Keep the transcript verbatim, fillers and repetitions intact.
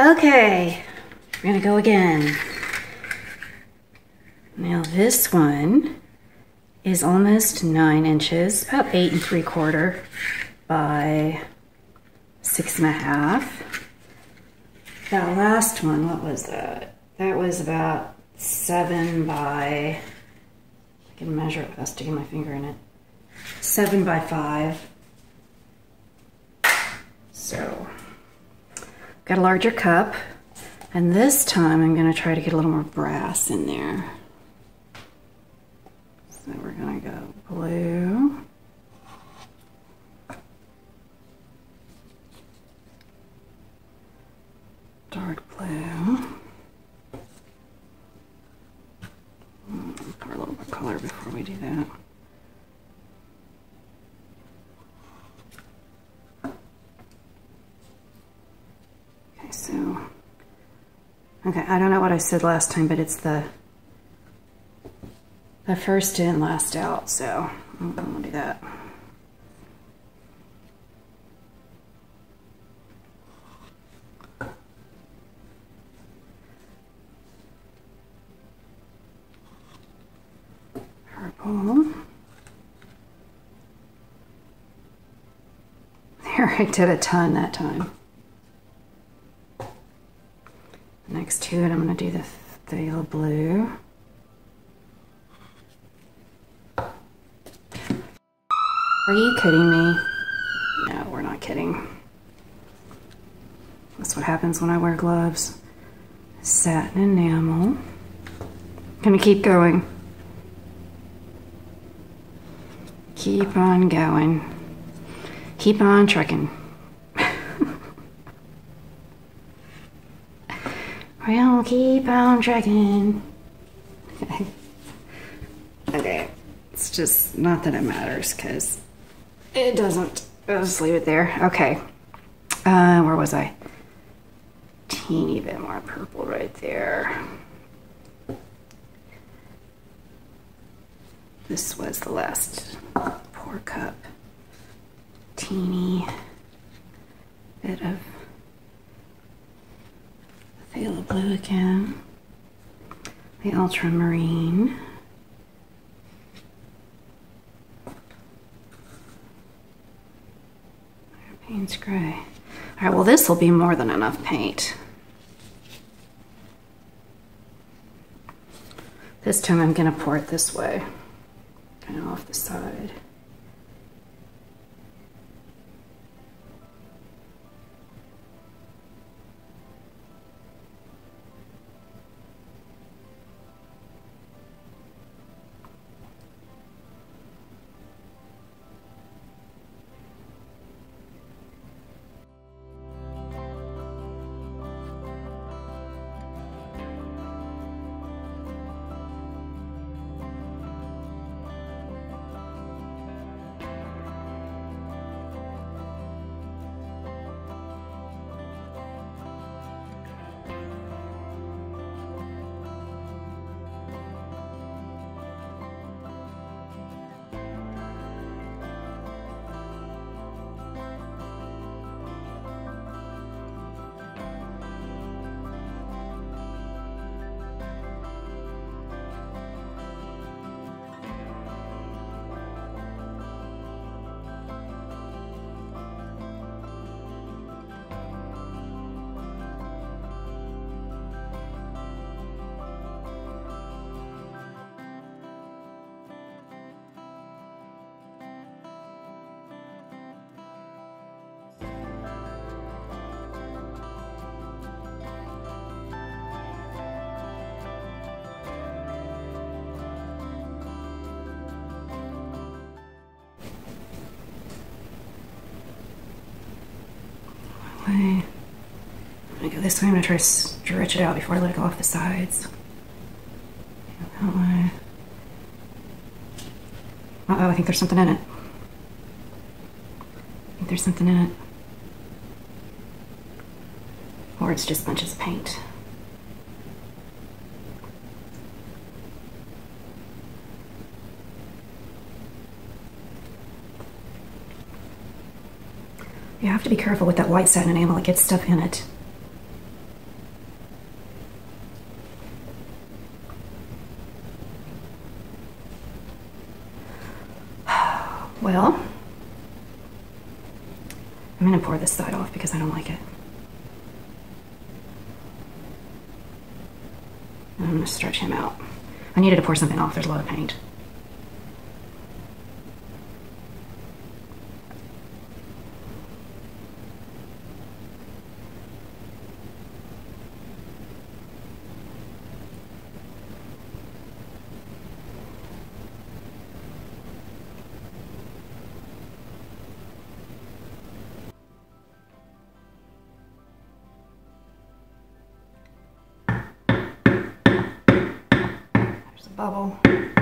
Okay, we're gonna go again. Now this one is almost nine inches, about eight and three quarter by six and a half. That last one, what was that? That was about seven by, I can measure it without sticking my finger in it, seven by five. So, got a larger cup, and this time I'm gonna try to get a little more brass in there. So we're gonna go blue. Dark blue. Pour a little more color before we do that. Okay, so, okay, I don't know what I said last time, but it's the, the first in, last out, so I'm gonna do that. There, I did a ton that time. Next to it, I'm going to do the, the yellow blue. Are you kidding me? No, we're not kidding. That's what happens when I wear gloves. Satin enamel. I'm going to keep going. Keep on going. Keep on trucking. We'll keep on trucking. Okay. Okay. It's just not that it matters because it doesn't. I'll just leave it there. Okay. Uh, where was I? Teeny bit more purple right there. This was the last pour cup. Teeny bit of phthalo blue again. The ultramarine. Paint's gray. Alright, well this will be more than enough paint. This time I'm going to pour it this way. Kind of off the side. I'm gonna go this way. I'm gonna try to stretch it out before I let it go off the sides. That way. Uh-oh, I think there's something in it. I think there's something in it. Or it's just bunches of paint. You have to be careful with that white satin enamel, it gets stuff in it. Well, I'm gonna pour this side off because I don't like it. And I'm gonna stretch him out. I needed to pour something off, there's a lot of paint. Bubble.